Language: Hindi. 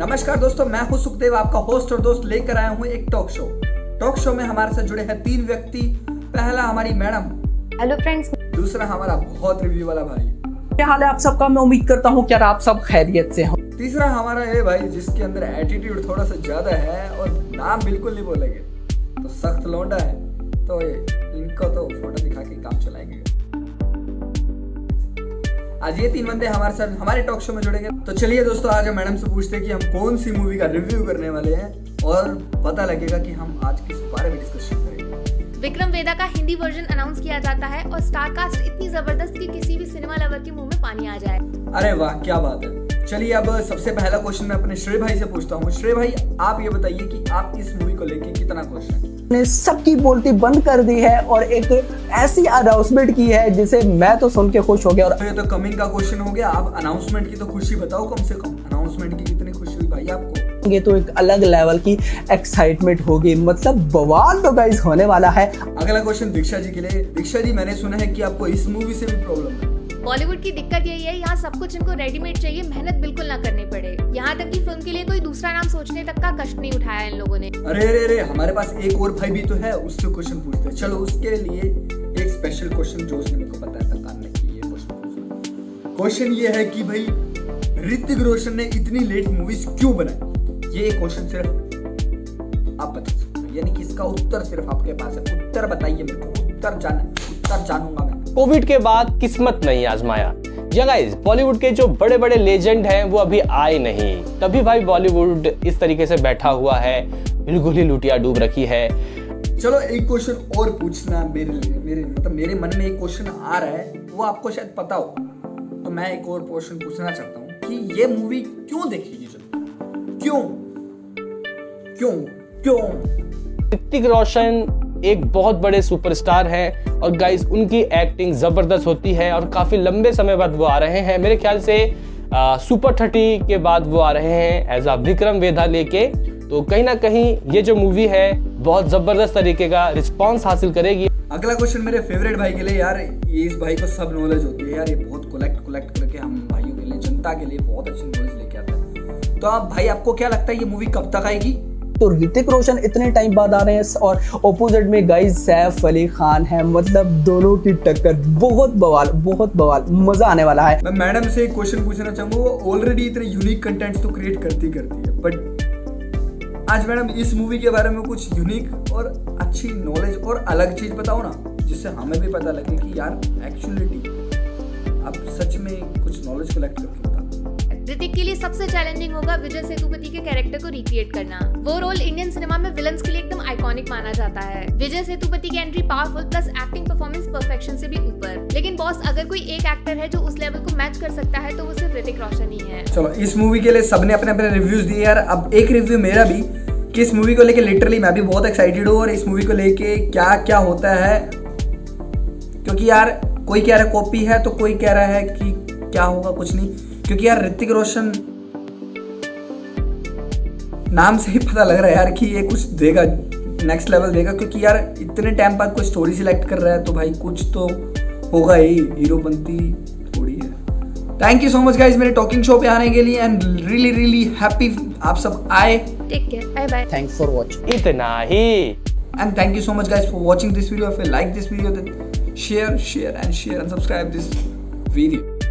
नमस्कार दोस्तों, मैं हूं सुखदेव, आपका होस्ट और दोस्त। लेकर आया हूं एक टॉक शो में हमारे साथ जुड़े हैं तीन व्यक्ति। पहला हमारी मैडम, हेलो फ्रेंड्स। दूसरा हमारा बहुत रिव्यू वाला भाई, क्या हाल है आप सबका, मैं उम्मीद करता हूं कि यार आप सब खैरियत से हो। तीसरा हमारा ये भाई जिसके अंदर एटीट्यूड थोड़ा सा ज्यादा है और नाम बिल्कुल नहीं बोलेंगे तो सख्त लौंडा है, तो इनको तो फोटो दिखा के काम चलाएंगे। आज ये तीन बंदे हमारे साथ हमारे टॉक शो में जुड़ेंगे। तो चलिए दोस्तों, आज हम मैडम से पूछते हैं कि हम कौन सी मूवी का रिव्यू करने वाले हैं और पता लगेगा कि हम आज किस बारे में डिस्कशन करेंगे। विक्रम वेदा का हिंदी वर्जन अनाउंस किया जाता है और स्टार कास्ट इतनी जबरदस्त कि किसी भी सिनेमा लवर के मुंह में पानी आ जाए। अरे वाह, क्या बात है। चलिए अब सबसे पहला क्वेश्चन मैं अपने श्रेय भाई से पूछता हूँ। श्रेय भाई, आप ये बताइए कि आप इस मूवी को लेके कितना खुश हैं? ने सबकी बोलती बंद कर दी है और एक ऐसी अनाउंसमेंट की है जिसे मैं तो सुन के खुश हो गया। और ये तो कमिंग का क्वेश्चन हो गया। आप अनाउंसमेंट की तो खुशी बताओ, कम से कम अनाउंसमेंट की कितनी खुशी हुई भाई आपको? ये तो एक अलग लेवल की एक्साइटमेंट होगी, मतलब बवाल तो गाइस होने वाला है। अगला क्वेश्चन दीक्षा जी के लिए। दीक्षा जी, मैंने सुना है कि आपको इस मूवी से भी प्रॉब्लम है। बॉलीवुड की दिक्कत यही है, यहाँ सब कुछ इनको रेडीमेड चाहिए, मेहनत बिल्कुल ना करनी पड़े। यहाँ तक कि फिल्म के लिए कोई दूसरा नाम सोचने तक का कष्ट नहीं उठाया इन लोगों ने। अरे हमारे पास एक और भाई भी तो है, उससे क्वेश्चन पूछते हैं। चलो उसके लिए एक स्पेशल क्वेश्चन जो उसने मेरे को बताया था कान में कि ये क्वेश्चन। क्वेश्चन ये है कि भाई ऋतिक रोशन ने इतनी लेट मूवीज क्यों बनाई? ये क्वेश्चन सिर्फ आप बता सकते हो, यानी कि इसका उत्तर सिर्फ आपके पास है। उत्तर बताइए मेरे को, उत्तर जानूंगा मैं। कोविड के बाद किस्मत नहीं आजमाया। गाइस, बॉलीवुड के जो बड़े बड़े लेजेंड हैं वो अभी आए नहीं, तभी भाई बॉलीवुड इस तरीके से बैठा हुआ है, बिल्कुल ही लुटिया डूब रखी है। चलो एक क्वेश्चन और पूछना मेरे मन में एक क्वेश्चन आ रहा है, वो आपको शायद पता हो, तो मैं एक और क्वेश्चन पूछना चाहता हूँ कि ये मूवी क्यों देखी जनता? क्यों क्यों क्यों? ऋतिक रोशन एक बहुत बड़े सुपरस्टार हैं और गाइस उनकी एक्टिंग जबरदस्त होती है और काफी लंबे समय बाद वो आ रहे हैं। मेरे ख्याल से सुपर 30 के बाद वो आ रहे हैं एज अ विक्रम वेधा लेके, तो कहीं ना कहीं ये जो मूवी है बहुत जबरदस्त तरीके का रिस्पांस हासिल करेगी। अगला क्वेश्चन मेरे फेवरेट भाई के लिए। यार ये इस भाई को सब नॉलेज होती है यार, ये बहुत कलेक्ट करके हम भाइयों के लिए, जनता के लिए बहुत अच्छी नॉलेज लेके आता है। तो आप भाई, आपको क्या लगता है ये मूवी कब तक आएगी? तो ऋतिक रोशन इतने टाइम बाद आ रहे हैं और ओपोजिट में गाइस सैफ अली खान है, मतलब दोनों की टक्कर बहुत बवाल, मजा आने वाला है। मैं मैडम से एक क्वेश्चन पूछना चाहूंगा, वो ऑलरेडी इतने यूनिक कंटेंट्स तो क्रिएट करती है, बट आज मैडम इस मूवी के बारे में कुछ यूनिक और अच्छी नॉलेज और अलग चीज बताओ ना, जिससे हमें भी पता लगे कि यार एक्चुअलिटी आप सच में कुछ नॉलेज कलेक्ट करते हो। ऋतिक के लिए सबसे चैलेंजिंग होगा विजय सेतुपति के कैरेक्टर को रिक्रिएट करना। वो रोल इंडियन सिनेमा में विलन्स के लिए एकदम आइकॉनिक माना जाता है। विजय सेतुपति की entry powerful plus acting performance perfection से भी ऊपर। लेकिन बॉस, अगर कोई एक एक्टर है जो उस लेवल को मैच कर सकता है तो वो सिर्फ ऋतिक रोशन ही है। चलो, इस मूवी के लिए सबने अपने अपने रिव्यूज दिए। यार अब एक रिव्यू मेरा भी कि इस मूवी को लेके लिटरली मैं भी बहुत एक्साइटेड हूँ और इस मूवी को लेके क्या क्या होता है, क्योंकि यार कोई कह रहा है कॉपी है तो कोई कह रहा है कि क्या होगा कुछ नहीं, क्योंकि यार ऋतिक रोशन नाम से ही पता लग रहा है यार कि ये कुछ देगा, नेक्स्ट लेवल देगा। क्योंकि यार इतने टाइम बाद कोई स्टोरी सिलेक्ट कर रहा है तो भाई कुछ तो होगा ही, हीरोपंती थोड़ी है। Thank you so much guys मेरे टॉकिंग शो पे आने के लिए एंड रियली हैप्पी आप सब आए। Take care, bye bye, thanks for watching, इतना ही। And thank you so much guys for watching this video. If you like this video then share and subscribe this video.